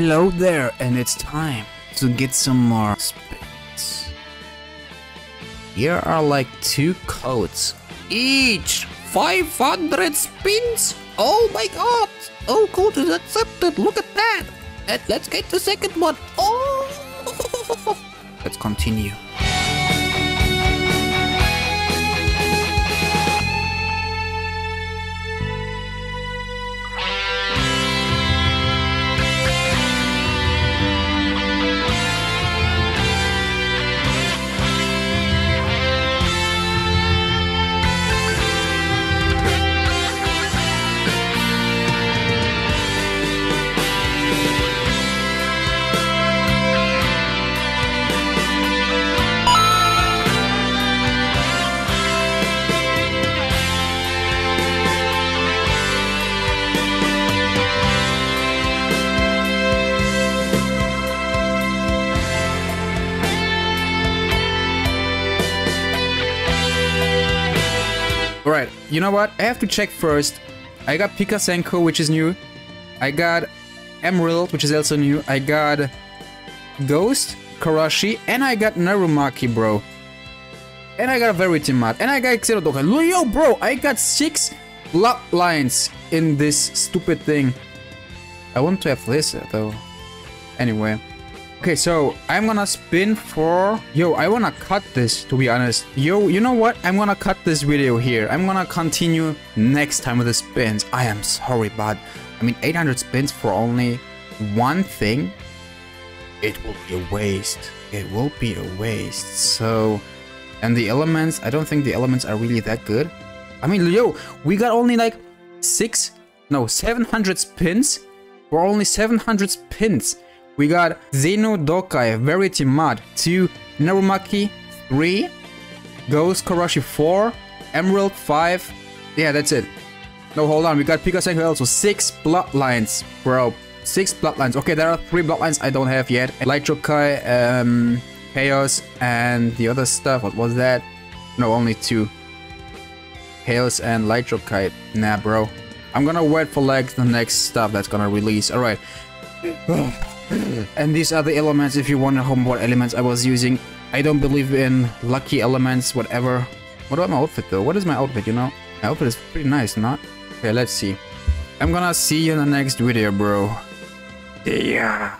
Hello there, and it's time to get some more spins. Here are like 2 codes, each 500 spins. Oh my god! Oh, code is accepted. Look at that. And let's get the second one. Oh, let's continue. Alright, you know what? I have to check first. I got Pika Senko, which is new. I got Emerald, which is also new. I got Ghost Karashi, and I got Narumaki, bro. And I got Verity Mart, and I got Xeno Dokei. Yo, bro, I got 6 blood lines in this stupid thing. I want to have this though. Anyway. Okay, so I'm gonna spin for... Yo, I wanna cut this, to be honest. Yo, you know what? I'm gonna cut this video here. I'm gonna continue next time with the spins. I am sorry, but... I mean, 800 spins for only one thing? It will be a waste. It will be a waste, so... And the elements, I don't think the elements are really that good. I mean, yo, we got only like 700 spins. We're only 700 spins. We got Xeno Dokei, Verity Mart, 2, Narumaki, 3, Ghost Karashi, 4, Emerald, 5. Yeah, that's it. No, hold on. We got Pika Senko also. 6 bloodlines, bro. 6 bloodlines. Okay, there are 3 bloodlines I don't have yet. Lightrokai, Chaos, and the other stuff. What was that? No, only 2. Chaos and Lightrokai. Nah, bro. I'm gonna wait for like the next stuff that's gonna release. Alright. And these are the elements if you wonder what elements I was using. I don't believe in lucky elements, whatever. What about my outfit though? What is my outfit, you know? My outfit is pretty nice, not? Okay, let's see. I'm gonna see you in the next video, bro. Yeah.